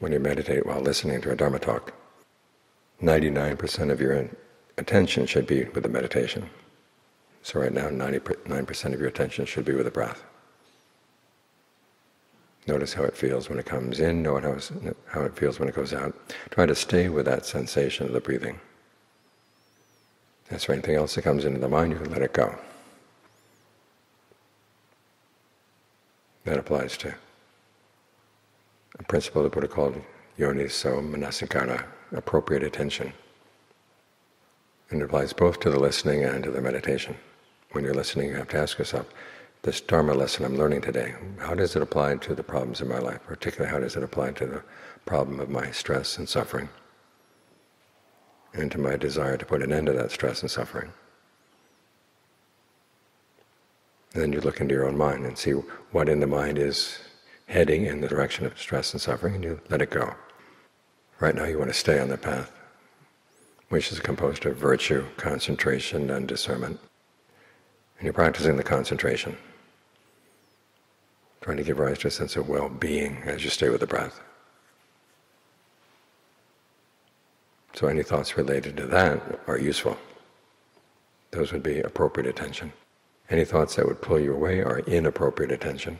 when you meditate while listening to a Dharma talk. 99% of your attention should be with the meditation. So right now, 99% of your attention should be with the breath. Notice how it feels when it comes in, notice how it feels when it goes out. Try to stay with that sensation of the breathing. As for anything else that comes into the mind, you can let it go. That applies to a principle the Buddha called Yoniso Manasikara, appropriate attention. And it applies both to the listening and to the meditation. When you're listening, you have to ask yourself, this Dharma lesson I'm learning today, how does it apply to the problems in my life? Particularly, how does it apply to the problem of my stress and suffering, and to my desire to put an end to that stress and suffering? And then you look into your own mind and see what in the mind is heading in the direction of stress and suffering, and you let it go. Right now you want to stay on the path, which is composed of virtue, concentration, and discernment. And you're practicing the concentration, trying to give rise to a sense of well-being as you stay with the breath. So any thoughts related to that are useful. Those would be appropriate attention. Any thoughts that would pull you away are inappropriate attention.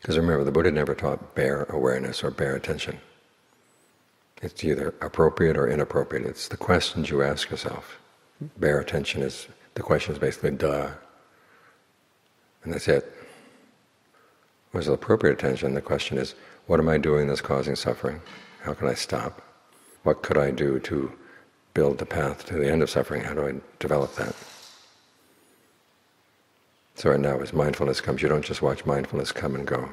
Because remember, the Buddha never taught bare awareness or bare attention. It's either appropriate or inappropriate. It's the questions you ask yourself. Bare attention is, the question is basically, duh, and that's it. Whereas appropriate attention, the question is, what am I doing that's causing suffering? How can I stop? What could I do to build the path to the end of suffering? How do I develop that? So right now, as mindfulness comes, you don't just watch mindfulness come and go.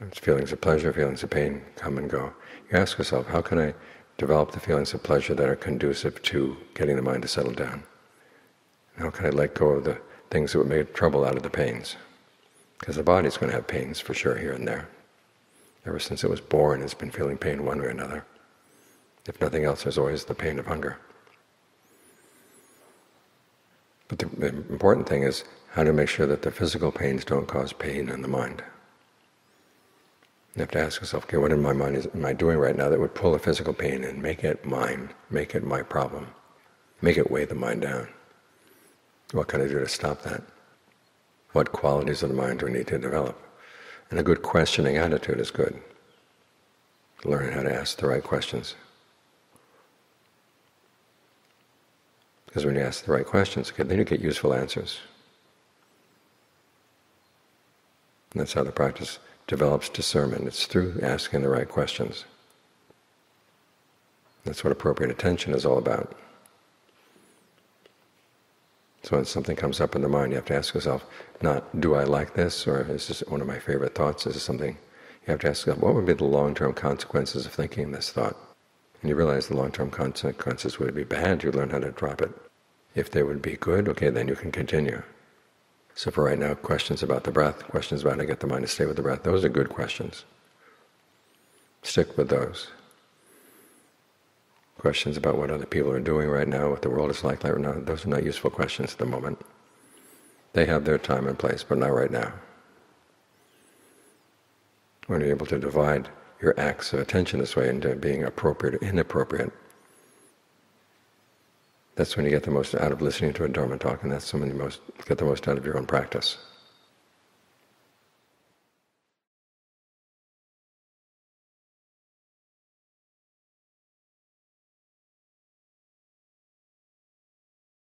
It's feelings of pleasure, feelings of pain come and go. You ask yourself, how can I develop the feelings of pleasure that are conducive to getting the mind to settle down? And how can I let go of the things that would make trouble out of the pains? Because the body's going to have pains for sure here and there. Ever since it was born, it's been feeling pain one way or another. If nothing else, there's always the pain of hunger. But the important thing is how to make sure that the physical pains don't cause pain in the mind. You have to ask yourself, okay, what in my mind am I doing right now that would pull a physical pain and make it mine, make it my problem, make it weigh the mind down? What can I do to stop that? What qualities of the mind do we need to develop? And a good questioning attitude is good. Learning how to ask the right questions. Because when you ask the right questions, then you get useful answers. And that's how the practice develops discernment. It's through asking the right questions. That's what appropriate attention is all about. So when something comes up in the mind, you have to ask yourself, not, do I like this, or is this one of my favorite thoughts, is this something? You have to ask yourself, what would be the long-term consequences of thinking this thought? And you realize the long-term consequences would be bad, you learn how to drop it. If they would be good, okay, then you can continue. So for right now, questions about the breath, questions about how to get the mind to stay with the breath, those are good questions. Stick with those. Questions about what other people are doing right now, what the world is like right now, those are not useful questions at the moment. They have their time and place, but not right now. When you're able to divide your acts of attention this way into being appropriate or inappropriate, that's when you get the most out of listening to a Dharma talk, and that's when you get the most out of your own practice.